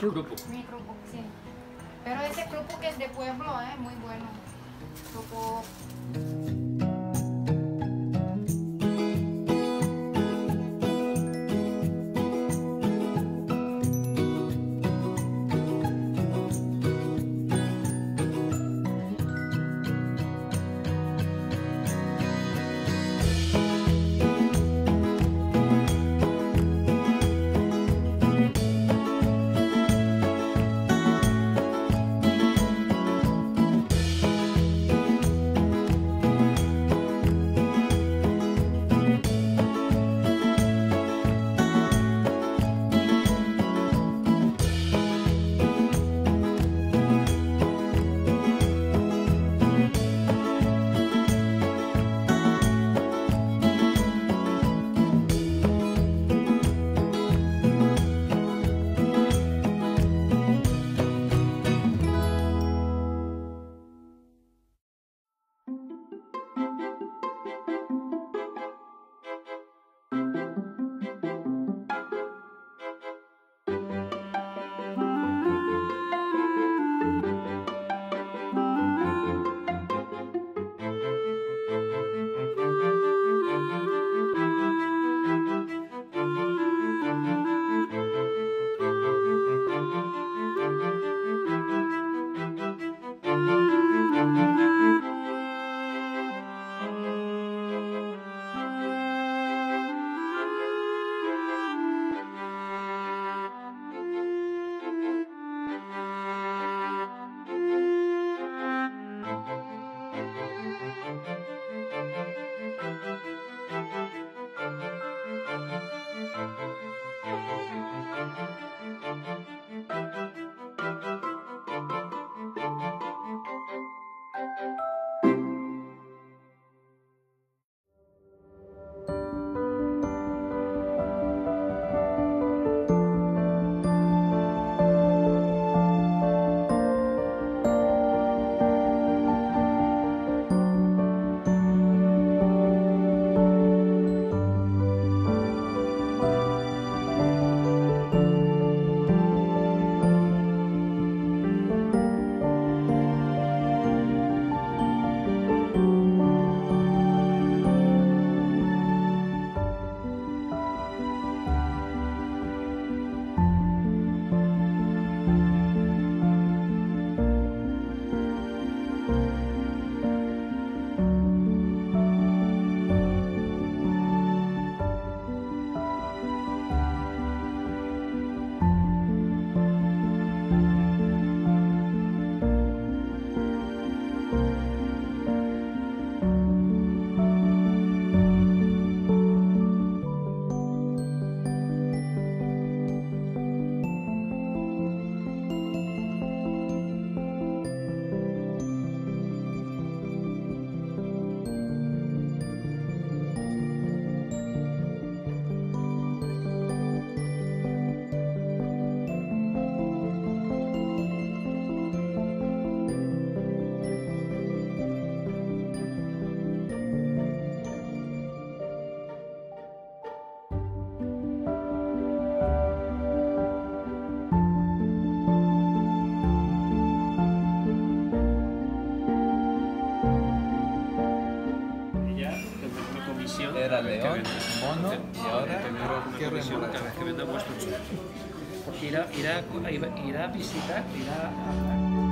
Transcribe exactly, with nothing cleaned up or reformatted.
Microgrupuk. Microgrupuk, sí. Pero ese grupuk es de pueblo, ¿eh? Muy bueno. Grupuk. Era león, mono, y ahora qué remunerado. Cada vez que venda vuestro chulo. Irá a visitar, irá a hablar.